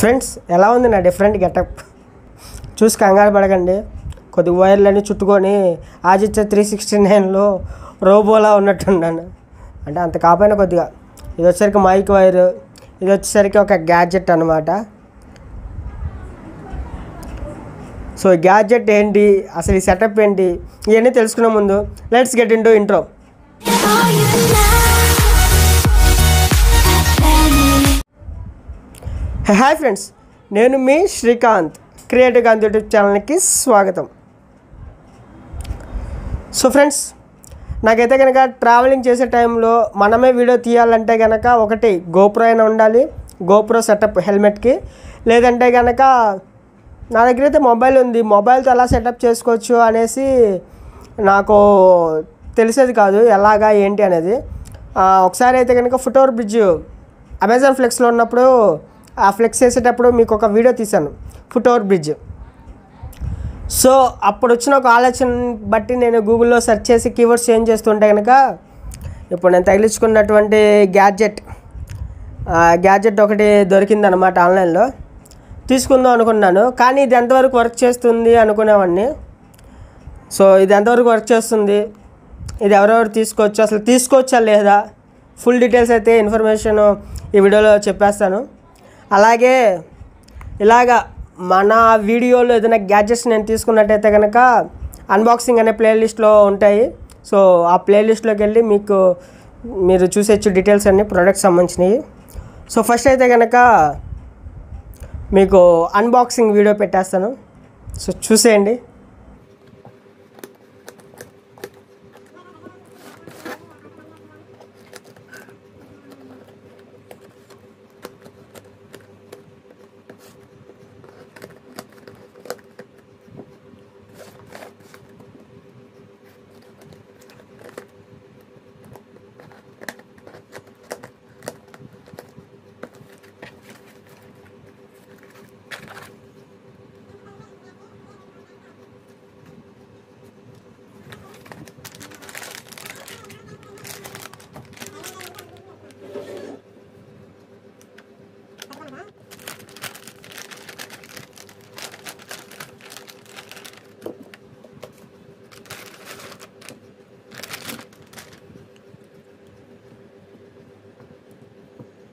Friends ఎలా ఉంది నా డిఫరెంట్ గెటప్ చూసి కంగారు పడకండి కొద్ది వైర్లని చుట్టుకొని ఆజిత్య 369లో రోబోలా ఉన్నట్టున్నాను అంటే అంత కాపైన కొద్దిగా ఇది వచ్చేసరికి మైక్ వైర్ ఇది వచ్చేసరికి ఒక గ్యాడ్జెట్ అన్నమాట సో ఈ గ్యాడ్జెట్ ఏంటి అసలు ఈ సెటప్ ఏంటి ఇవన్నీ తెలుసుకునే ముందు let's get into intro hi friends नेनु मी Srikanth creative Kanth YouTube channel की स्वागतम सो फ्रेंड्स नाकैते गनक ट्रैवलिंग చేసే टाइम లో మనమే వీడియో తీయాలంటే గనక ఒకటి గోప్రో అయినా ఉండాలి గోప్రో సెటప్ హెల్మెట్ కి లేదంటే గనక నా దగ్గర అయితే మొబైల్ ఉంది మొబైల్ తో అలా సెటప్ చేసుకోవచ్చు అనేసి నాకు తెలిసేది కాదు ఎలాగా ఏంటి అనేది ఒకసారి అయితే గనక ఫుటోర్ బ్రిడ్జ్ అమెజాన్ ఫ్లెక్స్ లో ఉన్నప్పుడు आ फ्लेक्स मेक वीडियो तीसा फुट ओवर ब्रिज सो अब आलोचन बटी नैन गूगुल सर्च कीवर्ड्स चेंजेंटे कपड़े तगिलुकुन्न गैजेट गैजेट दొరికిందన్నమాట ఆన్లైన్ తీసుకుందాం అనుకున్నాను కానీ ఇది ఎంతవరకు వర్క్ చేస్తుంది అనుకునేవాన్ని సో ఇది ఎంతవరకు వర్క్ చేస్తుంది ఇది ఎవరెవరు తీసుకోవచ్చు అసలు తీసుకోవచ్చా లేదా ఫుల్ డీటెయిల్స్ అయితే ఇన్ఫర్మేషన్ ఈ వీడియోలో చెప్పేస్తాను అలాగే ఇలాగా మన వీడియోలో ఏదైనా గ్యాడ్జెట్స్ నేను తీసుకున్నట్టయితే గనక అన్బాక్సింగ్ అనే ప్లేలిస్ట్లో ఉంటాయి సో ఆ ప్లేలిస్ట్లోకి వెళ్ళి మీకు మీరు చూసేచ్చు డీటెయిల్స్ అన్నీ ప్రొడక్ట్స్ సంబంధించినవి సో ఫస్ట్ అయితే గనక మీకు అన్బాక్సింగ్ వీడియో పెట్టేస్తాను సో చూసేయండి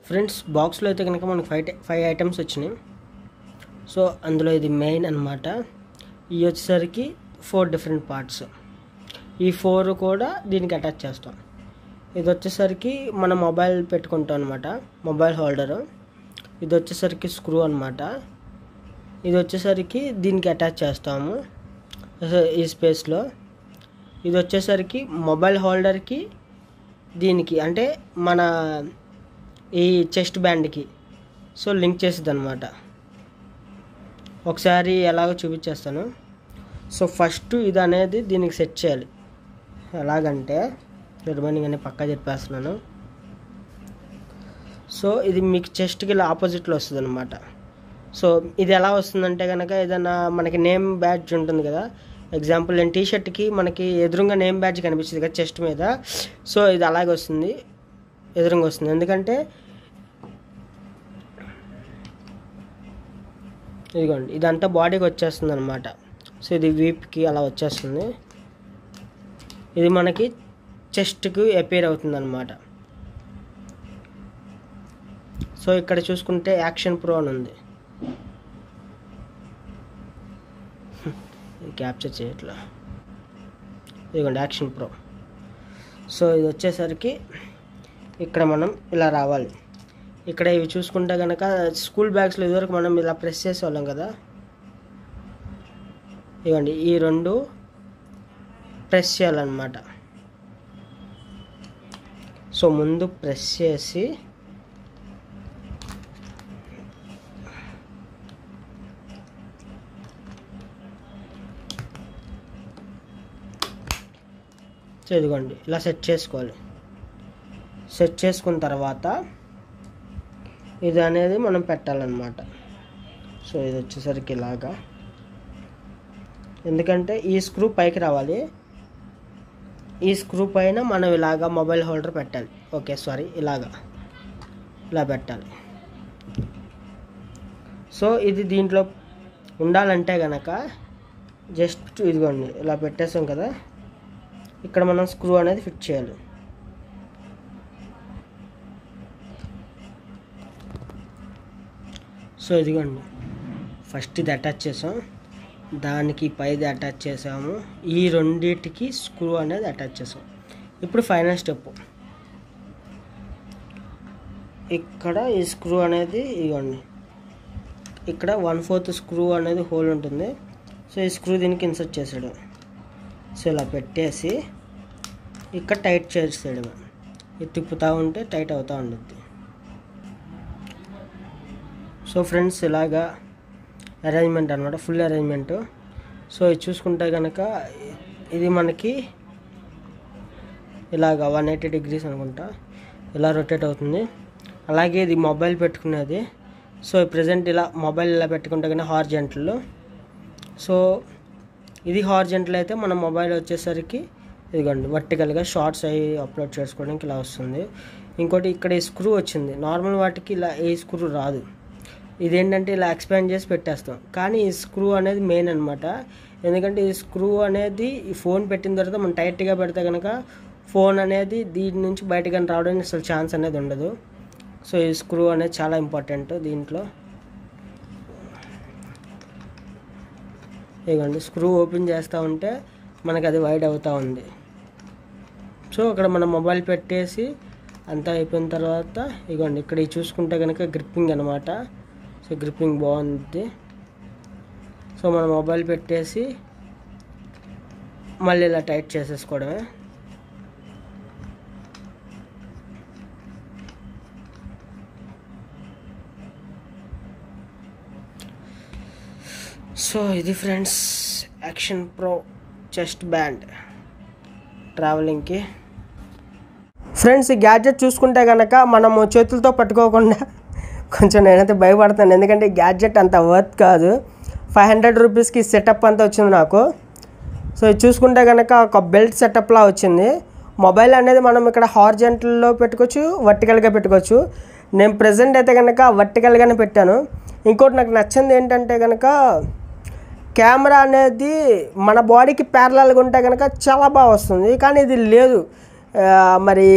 फ्रेंड्स बॉक्स लो अयिते गनुक मनकु 5 आइटम्स वच्चाई सो अंदुलो इदी मेन अन्नमाट ई वच्चेसरिकी 4 डिफरेंट पार्ट्स ई 4 कूडा दीनिकी अटैच चेस्ताम इदी वच्चेसरिकी मन मोबाइल पेट्टुकुंटाम अन्नमाट मोबाइल होल्डर इदी वच्चेसरिकी स्क्रू अन्नमाट इदी वच्चेसरिकी दीनिकी अटैच चेस्तामु ई स्पेस लो इदी वच्चेसरिकी मोबाइल होल्डर की दीनिकी अंटे मन यह चेस्ट बैंड की सो लिंक चेसिदन्नमाट एलागो चूपिंचेस्तानु सो फस्ट इदनेदी दीनिकी सेट चेयाली एलागंटे रिमैनिंग अने पक्का चेप्पेस्तुन्नानु सो इदी मीकु चेस्ट की आपोजिट लो वस्तुंदन्नमाट सो इदी एला वस्तुंदंटे गनक एदना मनकी नेम बैड्ज उंटुंदी कदा एग्जांपल नेनु टी शर्ट की मनकी एदुरुंगा नेम बैड्ज कनिपिस्तुंदी कदा चेस्ट मीद सो इदी अलागे वस्तुंदी ఎదురుంగ వస్తుంది ఎందుకంటే ఇదిగోండి ఇదంతా బాడీకి వచ్చేస్తుంది అన్నమాట సో ఇది వీప్కి అలా వచ్చేస్తుంది ఇది మనకి చెస్ట్‌కి అపేర్ అవుతుంది అన్నమాట సో ఇక్కడ చూసుకుంటే యాక్షన్ ప్రో అని ఉంది ఇది క్యాప్చర్ చేయట్లా ఇదిగోండి యాక్షన్ ప్రో సో ఇది వచ్చేసరికి ఇక్కడ మనం ఇలా రావాలి ఇక్కడ ఇవి చూసుకుంటే గనక స్కూల్ బ్యాగ్స్ లో ఇదివరకు మనం ఇలా ప్రెస్ చేసేవాళ్ళం కదా ఇవండి ఈ రెండు ప్రెస్ చేయాలన్నమాట సో ముందు ప్రెస్ చేసి ఇదిగోండి ఇలా సెట్ చేసుకోవాలి సెట్ చేసుకున్న తర్వాత ఇది అనేది మనం పెట్టాలన్నమాట సో ఇది వచ్చేసరికి ఇలాగా ఎందుకంటే ఈ స్క్రూ పైకి రావాలి ఈ స్క్రూ పైన మనం ఇలాగా మొబైల్ హోల్డర్ పెట్టాలి ఓకే సారీ ఇలాగా ఇలా పెట్టాలి సో ఇది దీంట్లో ఉండాలంటే గనక జస్ట్ ఇదిగోండి ఇలా పెట్టేసాం కదా, ఇక్కడ మనం స్క్రూ అనేది ఫిట్ చేయాలి. సో ఇదిగోండి ఫస్ట్ ఇది అటాచ్ చేసాం, దానికి పైది అటాచ్ చేసాము, ఈ రెండింటికి స్క్రూ అనేది అటాచ్ చేసాం. ఇప్పుడు ఫైనల్ స్టెప్, ఇక్కడ ఈ స్క్రూ అనేది ఇవ్వండి, ఇక్కడ 1/4 స్క్రూ అనేది హోల్ ఉంటుంది. సో ఈ స్క్రూ దీనికి ఇన్సర్ట్ చేసాడు. సో ఇలా పెట్టేసి ఇక్కడ టైట్ చేసేయడం, ఇది తిప్పుతూ ఉంటే టైట్ అవుతూ ఉంటుంది. సో ఫ్రెండ్స్ ఇలాగా అరేంజ్మెంట్ అనమాట, ఫుల్ అరేంజ్మెంట్. సో ఇది చూసుకుంటే కనుక ఇది మనకి ఇలాగ 180 degrees అనుకుంటా ఇలా రొటేట్ అవుతుంది. అలాగే ఇది మొబైల్ పెట్టుకునేది. సో ప్రజెంట్ ఇలా మొబైల్ ఇలా పెట్టుకుంటే కానీ హార్జెంట్లో, సో ఇది హార్జెంట్లో అయితే మన మొబైల్ వచ్చేసరికి ఇదిగోండి వర్టికల్గా షార్ట్స్ అవి అప్లోడ్ చేసుకోవడానికి ఇలా వస్తుంది. ఇంకోటి ఇక్కడ ఈ స్క్రూ వచ్చింది, నార్మల్ వాటికి ఇలా ఏ స్క్రూ రాదు. ఇదేంటంటే ఇలా ఎక్స్పాండ్ చేసి పెట్టేస్తాం, కానీ ఈ స్క్రూ అనేది మెయిన్ అనమాట. ఎందుకంటే ఈ స్క్రూ అనేది ఈ ఫోన్ పెట్టిన తర్వాత మనం టైట్గా పెడితే కనుక ఫోన్ అనేది దీని నుంచి బయటకు రావడానికి అసలు ఛాన్స్ అనేది ఉండదు. సో ఈ స్క్రూ అనేది చాలా ఇంపార్టెంట్ దీంట్లో. ఇదిగోండి స్క్రూ ఓపెన్ చేస్తూ ఉంటే మనకు అది వైడ్ అవుతూ ఉంది. సో ఇక్కడ మనం మొబైల్ పెట్టేసి అంతా అయిపోయిన తర్వాత ఇదిగోండి ఇక్కడ చూసుకుంటే కనుక గ్రిప్పింగ్ అనమాట. సో గ్రిప్పింగ్ బాగుంది. సో మనం మొబైల్ పెట్టేసి మళ్ళీ ఇలా టైట్ చేసేసుకోవడమే. సో ఇది friends action pro chest band ట్రావెలింగ్కి. ఫ్రెండ్స్ ఈ గ్యాడ్జెట్ చూసుకుంటే కనుక మనము చేతులతో పట్టుకోకుండా కొంచెం నేనైతే భయపడతాను, ఎందుకంటే ఈ గ్యాడ్జెట్ అంత వర్త్ కాదు. 500 రూపీస్కి సెటప్ అంతా వచ్చింది నాకు. సో ఇది చూసుకుంటే కనుక ఒక బెల్ట్ సెటప్లా వచ్చింది. మొబైల్ అనేది మనం ఇక్కడ హార్జెంటల్లో పెట్టుకోవచ్చు, వర్టికల్గా పెట్టుకోవచ్చు. నేను ప్రజెంట్ అయితే కనుక వర్టికల్గానే పెట్టాను. ఇంకోటి నాకు నచ్చింది ఏంటంటే కనుక కెమెరా అనేది మన బాడీకి ప్యారలల్గా ఉంటే కనుక చాలా బాగా వస్తుంది, కానీ ఇది లేదు. మరి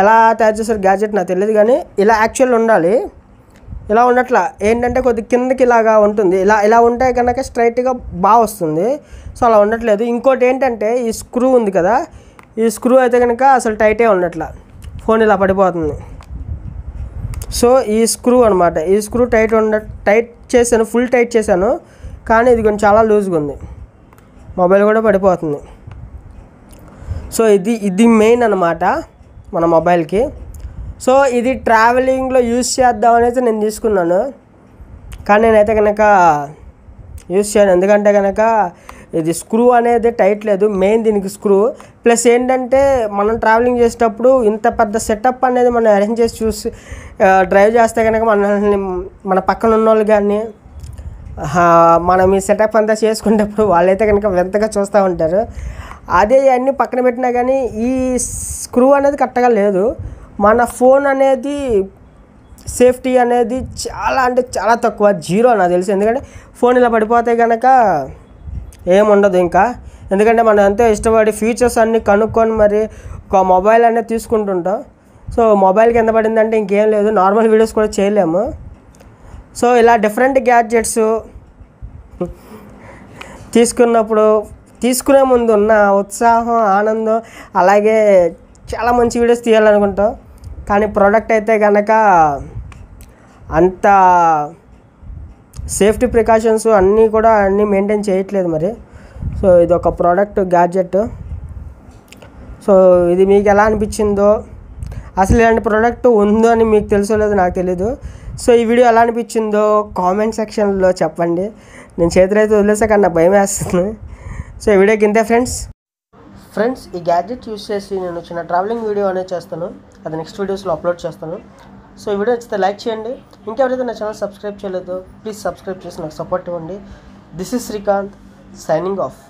ఎలా తయారు చేశారు గ్యాడ్జెట్ నాకు తెలియదు, కానీ ఇలా యాక్చువల్ ఉండాలి. ఇలా ఉండట్లా, ఏంటంటే కొద్ది కిందకి ఇలాగా ఉంటుంది. ఇలా ఇలా ఉంటే కనుక స్ట్రైట్గా బాగా వస్తుంది. సో అలా ఉండట్లేదు. ఇంకోటి ఏంటంటే ఈ స్క్రూ ఉంది కదా, ఈ స్క్రూ అయితే కనుక అసలు టైటే ఉండట్లా, ఫోన్ ఇలా పడిపోతుంది. సో ఈ స్క్రూ అనమాట, ఈ స్క్రూ టైట్ చేశాను, ఫుల్ టైట్ చేశాను, కానీ ఇది కొంచెం చాలా లూజ్గా ఉంది, మొబైల్ కూడా పడిపోతుంది. సో ఇది మెయిన్ అనమాట మన మొబైల్కి. సో ఇది ట్రావెలింగ్లో యూజ్ చేద్దామని అయితే నేను తీసుకున్నాను, కానీ నేనైతే కనుక యూజ్ చేయను. ఎందుకంటే కనుక ఇది స్క్రూ అనేది టైట్ లేదు, మెయిన్ దీనికి స్క్రూ. ప్లస్ ఏంటంటే మనం ట్రావెలింగ్ చేసేటప్పుడు ఇంత పెద్ద సెటప్ అనేది మనం అరేంజ్ చేసి చూసి డ్రైవ్ చేస్తే కనుక మనల్ని మన పక్కన ఉన్న వాళ్ళు కానీ మనం ఈ సెటప్ అంతా చేసుకునేటప్పుడు వాళ్ళైతే కనుక వింతగా చూస్తూ ఉంటారు. అదే అన్నీ పక్కన పెట్టినా కానీ ఈ స్క్రూ అనేది కరెక్ట్గా లేదు. మన ఫోన్ అనేది సేఫ్టీ అనేది చాలా అంటే చాలా తక్కువ, జీరో నాకు తెలుసు. ఎందుకంటే ఫోన్ ఇలా పడిపోతే కనుక ఏముండదు ఇంకా, ఎందుకంటే మనం ఎంతో ఇష్టపడి ఫీచర్స్ అన్నీ కనుక్కొని మరి ఒక మొబైల్ అనేది తీసుకుంటుంటాం. సో మొబైల్కి ఎంత పడిందంటే ఇంకేం లేదు, నార్మల్ వీడియోస్ కూడా చేయలేము. సో ఇలా డిఫరెంట్ గ్యాడ్జెట్స్ తీసుకున్నప్పుడు తీసుకునే ముందు ఉన్న ఉత్సాహం, ఆనందం, అలాగే చాలా మంచి వీడియోస్ తీయాలనుకుంటాం, కానీ ప్రోడక్ట్ అయితే కనుక అంత సేఫ్టీ ప్రికాషన్స్ అన్నీ కూడా మెయింటైన్ చేయట్లేదు మరి. సో ఇది ఒక ప్రోడక్ట్ గ్యాడ్జెట్. సో ఇది మీకు ఎలా అనిపించిందో, అసలు ఇలాంటి ప్రోడక్ట్ ఉందో అని మీకు తెలుసో లేదో నాకు తెలీదు. సో ఈ వీడియో ఎలా అనిపించిందో కామెంట్ సెక్షన్లో చెప్పండి. నేను చేతులైతే వదిలేసా, కానీ నాకు భయం వేస్తుంది. సో ఈ వీడియోకి ఇంతే ఫ్రెండ్స్. ఫ్రెండ్స్ ఈ గ్యాడ్జెట్ యూజ్ చేసి నేను చిన్న ట్రావెలింగ్ వీడియో అనేది చేస్తాను, అది నెక్స్ట్ వీడియోస్లో అప్లోడ్ చేస్తాను. సో ఈ వీడియో నచ్చితే లైక్ చేయండి. ఇంకెవరైతే నా ఛానల్ సబ్స్క్రైబ్ చేయలేదో ప్లీజ్ సబ్స్క్రైబ్ చేసి నాకు సపోర్ట్ ఇవ్వండి. This is Srikanth signing of.